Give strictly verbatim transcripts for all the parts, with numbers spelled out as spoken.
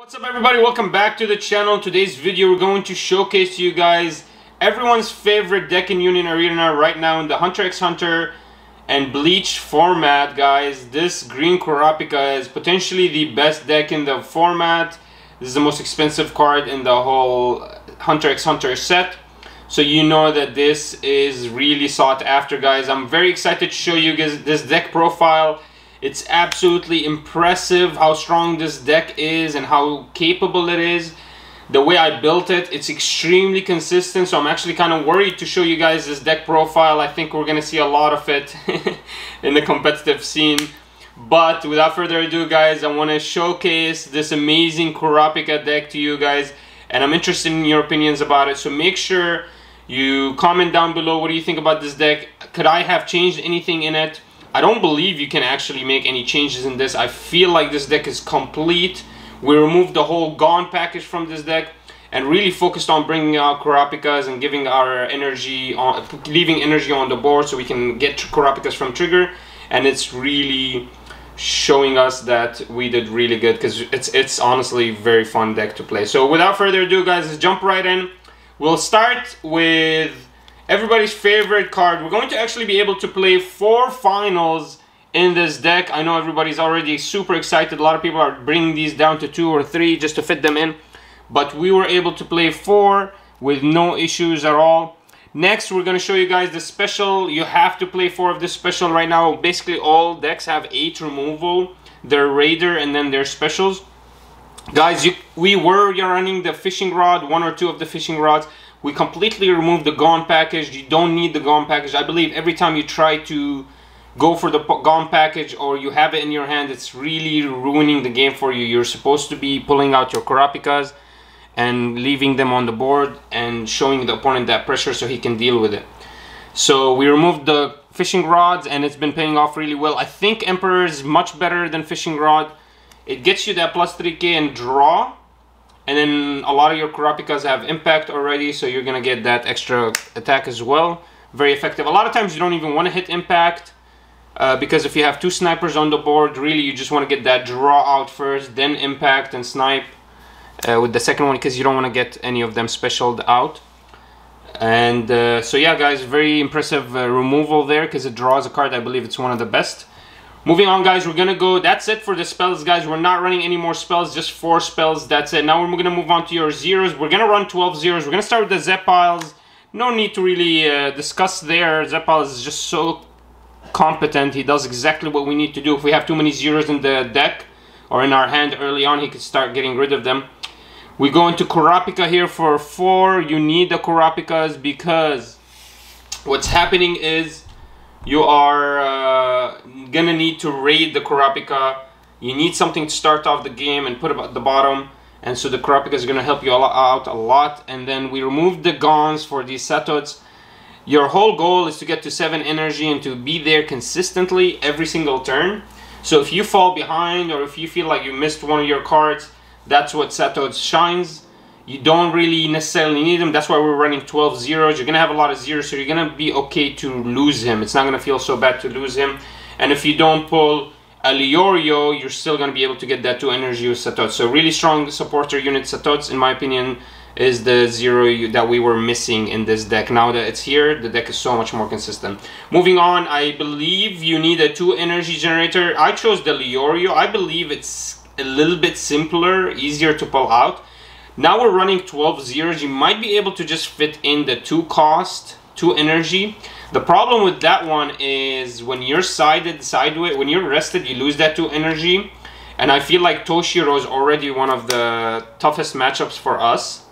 What's up, everybody? Welcome back to the channel. In today's video we're going to showcase to you guys everyone's favorite deck in Union Arena right now in the Hunter x Hunter and Bleach format. Guys, this green Kurapika is potentially the best deck in the format. This is the most expensive card in the whole Hunter x Hunter set, so you know that this is really sought after, guys. I'm very excited to show you guys this deck profile. It's absolutely impressive how strong this deck is and how capable it is. The way I built it, it's extremely consistent, so I'm actually kind of worried to show you guys this deck profile. I think we're going to see a lot of it in the competitive scene. But without further ado, guys, I want to showcase this amazing Kurapika deck to you guys, and I'm interested in your opinions about it, so make sure you comment down below. What do you think about this deck? Could I have changed anything in it? I don't believe you can actually make any changes in this. I feel like this deck is complete. We removed the whole Gone package from this deck and really focused on bringing out Kurapikas and giving our energy, on, leaving energy on the board so we can get Kurapikas from trigger. And it's really showing us that we did really good, because it's, it's honestly a very fun deck to play. So without further ado, guys, let's jump right in. We'll start with everybody's favorite card. We're going to actually be able to play four finals in this deck. I know everybody's already super excited. A lot of people are bringing these down to two or three just to fit them in, but we were able to play four with no issues at all. Next, we're going to show you guys the special. You have to play four of this special right now. Basically all decks have eight removal, their raider, and then their specials. Guys, you, we were running the fishing rod, one or two of the fishing rods. We completely removed the Gone package. You don't need the Gone package. I believe every time you try to go for the Gone package or you have it in your hand, it's really ruining the game for you. You're supposed to be pulling out your Kurapikas and leaving them on the board and showing the opponent that pressure so he can deal with it. So we removed the fishing rods and it's been paying off really well. I think Emperor is much better than fishing rod. It gets you that plus three K and draw. And then a lot of your Kurapikas have impact already, so you're going to get that extra attack as well. Very effective. A lot of times you don't even want to hit impact, uh, because if you have two snipers on the board, really you just want to get that draw out first, then impact and snipe uh, with the second one, because you don't want to get any of them specialed out. And uh, so yeah, guys, very impressive uh, removal there, because it draws a card. I believe it's one of the best. Moving on, guys, we're gonna go. That's it for the spells, guys. We're not running any more spells, just four spells. That's it. Now we're gonna move on to your zeros. We're gonna run twelve zeros. We're gonna start with the Zeppiles. No need to really uh, discuss there. Zeppiles is just so competent. He does exactly what we need to do. If we have too many zeros in the deck or in our hand early on, he could start getting rid of them. We go into Kurapika here for four. You need the Kurapikas, because what's happening is you are uh, gonna need to raid the Kurapika. You need something to start off the game and put it at the bottom, and so the Kurapika is gonna help you out a lot. And then we removed the Gons for these Satots. Your whole goal is to get to seven energy and to be there consistently every single turn. So if you fall behind or if you feel like you missed one of your cards, that's what Satots shines. You don't really necessarily need him. That's why we're running twelve zeros. You're going to have a lot of zeros, so you're going to be okay to lose him. It's not going to feel so bad to lose him. And if you don't pull a Leorio, you're still going to be able to get that two energy with Satots. So really strong supporter unit. Satots, in my opinion, is the zero that we were missing in this deck. Now that it's here, the deck is so much more consistent. Moving on, I believe you need a two energy generator. I chose the Leorio. I believe it's a little bit simpler, easier to pull out. Now we're running twelve zeros. You might be able to just fit in the two cost, two energy. The problem with that one is when you're sided, sideways, when you're rested, you lose that two energy. And I feel like Toshiro is already one of the toughest matchups for us,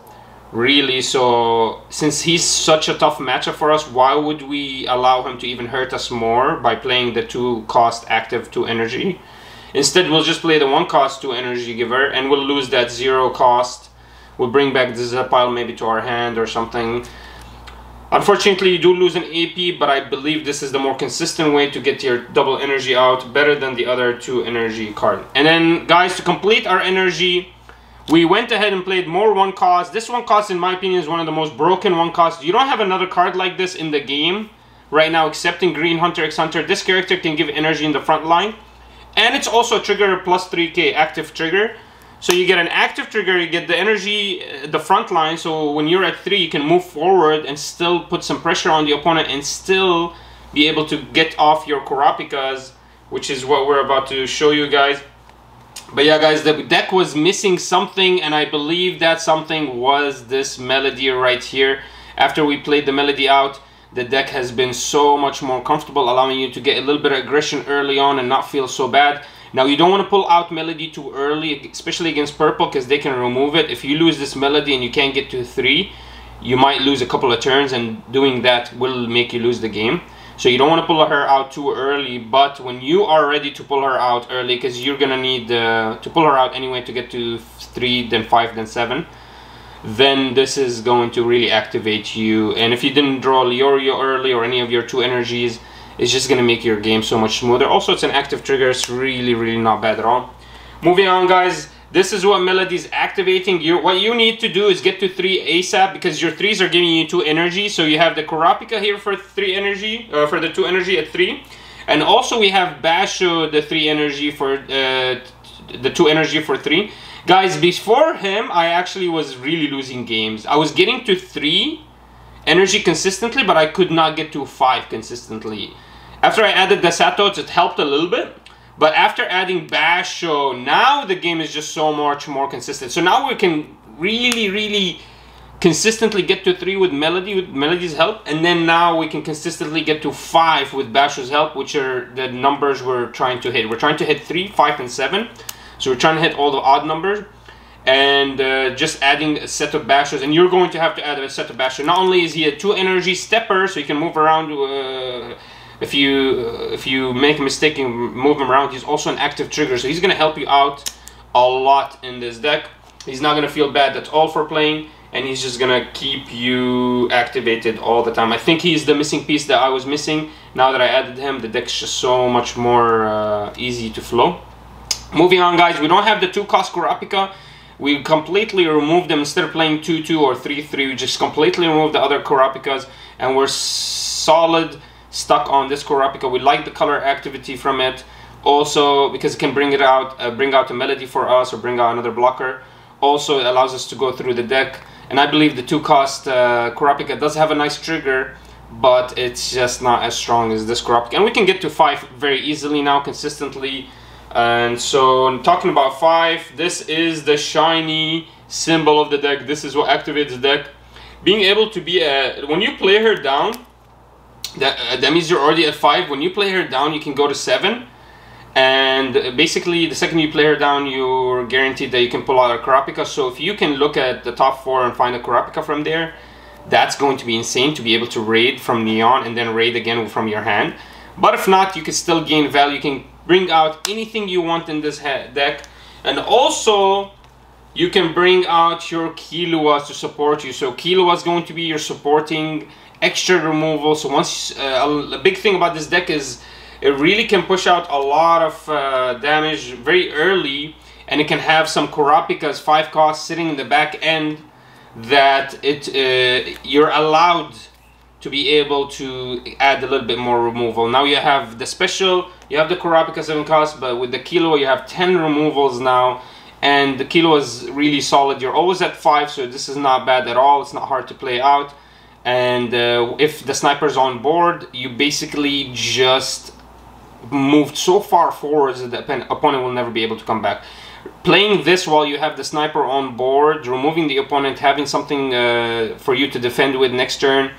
really. So since he's such a tough matchup for us, why would we allow him to even hurt us more by playing the two cost active, two energy? Instead, we'll just play the one cost, two energy giver, and we'll lose that zero cost. We'll bring back the Zeppile maybe to our hand or something. Unfortunately, you do lose an A P, but I believe this is the more consistent way to get your double energy out, better than the other two energy card. And then, guys, to complete our energy, we went ahead and played more one cost. This one cost, in my opinion, is one of the most broken one costs. You don't have another card like this in the game right now, except in green Hunter x Hunter. This character can give energy in the front line. And it's also a trigger plus three K, active trigger. So you get an active trigger, you get the energy at the front line, so when you're at three, you can move forward and still put some pressure on the opponent and still be able to get off your Kurapika's, which is what we're about to show you guys. But yeah, guys, the deck was missing something, and I believe that something was this Melody right here. After we played the Melody out, the deck has been so much more comfortable, allowing you to get a little bit of aggression early on and not feel so bad. Now, you don't want to pull out Melody too early, especially against purple, because they can remove it. If you lose this Melody and you can't get to three, you might lose a couple of turns, and doing that will make you lose the game. So you don't want to pull her out too early, but when you are ready to pull her out early, because you're going to need uh, to pull her out anyway to get to three, then five, then seven, then this is going to really activate you. And if you didn't draw Leorio early or any of your two energies, it's just going to make your game so much smoother. Also, it's an active trigger. It's really, really not bad at all. Moving on, guys. This is what Melody's activating. You, what you need to do is get to three ASAP, because your threes are giving you two energy. So you have the Kurapika here for three energy, uh, for the two energy at three, and also we have Basho, the three energy for uh, the two energy for three. Guys, before him, I actually was really losing games. I was getting to three energy consistently, but I could not get to five consistently. After I added the Satots, it helped a little bit. But after adding Basho, now the game is just so much more consistent. So now we can really, really consistently get to three with Melody, with Melody's help. And then now we can consistently get to five with Basho's help, which are the numbers we're trying to hit. We're trying to hit three, five, and seven. So we're trying to hit all the odd numbers. And uh, just adding a set of Bashos, and you're going to have to add a set of Basho. Not only is he a two energy stepper, so you can move around. Uh, If you uh, if you make a mistake and move him around, he's also an active trigger, so he's gonna help you out a lot in this deck. He's not gonna feel bad at all for playing, and he's just gonna keep you activated all the time. I think he's the missing piece that I was missing. Now that I added him, the deck's just so much more uh, easy to flow. Moving on, guys, we don't have the two cost Kurapika. We completely removed them. Instead of playing two two or three three, we just completely removed the other Kurapikas, and we're solid. Stuck on this Kurapika. We like the color activity from it, also because it can bring it out, uh, bring out a Melody for us, or bring out another blocker. Also, it allows us to go through the deck. And I believe the two-cost uh, Kurapika does have a nice trigger, but it's just not as strong as this Kurapika. And we can get to five very easily now, consistently. And so, talking about five, this is the shiny symbol of the deck. This is what activates the deck. Being able to be a when you play her down. That, uh, that means you're already at five. When you play her down, you can go to seven, and basically the second you play her down, you're guaranteed that you can pull out a Kurapika. So if you can look at the top four and find a Kurapika from there, that's going to be insane to be able to raid from Neon and then raid again from your hand. But if not, you can still gain value. You can bring out anything you want in this deck, and also you can bring out your Killuas to support you. So Killua is going to be your supporting extra removal. So once uh, a big thing about this deck is it really can push out a lot of uh, damage very early, and it can have some Kurapikas five costs sitting in the back end that it uh, you're allowed to be able to add a little bit more removal. Now you have the special, you have the Kurapika seven costs, but with the Killua you have ten removals now, and the Killua is really solid. You're always at five, so this is not bad at all. It's not hard to play out. And uh, if the sniper's on board, you basically just moved so far forward that the opponent will never be able to come back. Playing this while you have the sniper on board, removing the opponent, having something uh, for you to defend with next turn,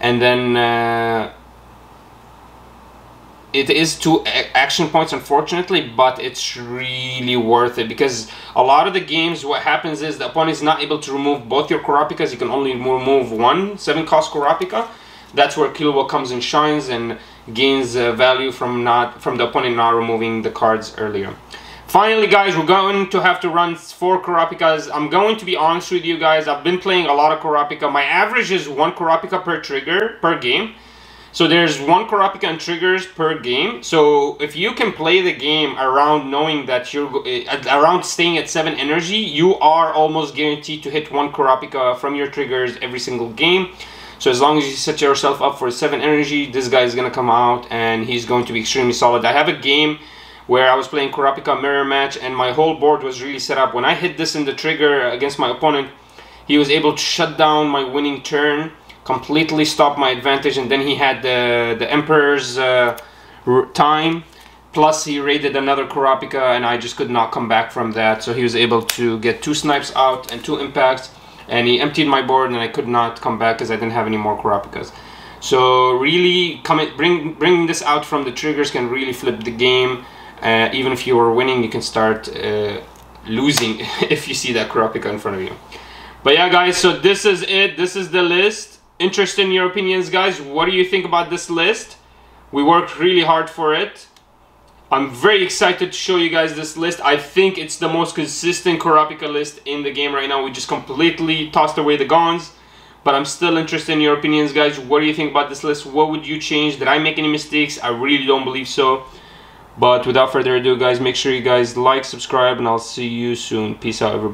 and then uh, it is two action points, unfortunately, but it's really worth it, because a lot of the games what happens is the opponent is not able to remove both your Kurapikas. You can only remove one seven cost Kurapika. That's where Killua comes and shines and gains uh, value from not from the opponent not removing the cards earlier. Finally, guys, we're going to have to run four Kurapikas. I'm going to be honest with you guys, I've been playing a lot of Kurapika. My average is one Kurapika per trigger per game. So there's one Kurapika and triggers per game. So if you can play the game around knowing that you're around staying at seven energy, you are almost guaranteed to hit one Kurapika from your triggers every single game. So as long as you set yourself up for seven energy, this guy is going to come out and he's going to be extremely solid. I have a game where I was playing Kurapika mirror match and my whole board was really set up. When I hit this in the trigger against my opponent, he was able to shut down my winning turn, completely stop my advantage, and then he had the, the Emperor's uh, time. Plus he raided another Kurapika and I just could not come back from that. So he was able to get two snipes out and two impacts, and he emptied my board and I could not come back because I didn't have any more Kurapikas. So really coming, bring, bringing this out from the triggers can really flip the game. Uh, even if you were winning, you can start uh, losing if you see that Kurapika in front of you. But yeah guys, so this is it. This is the list. Interested in your opinions guys. What do you think about this list? We worked really hard for it. I'm very excited to show you guys this list. I think it's the most consistent Kurapika list in the game right now. We just completely tossed away the Gons. But I'm still interested in your opinions guys. What do you think about this list? What would you change? Did I make any mistakes? I really don't believe so. But without further ado guys, make sure you guys like, subscribe, and I'll see you soon. Peace out everybody.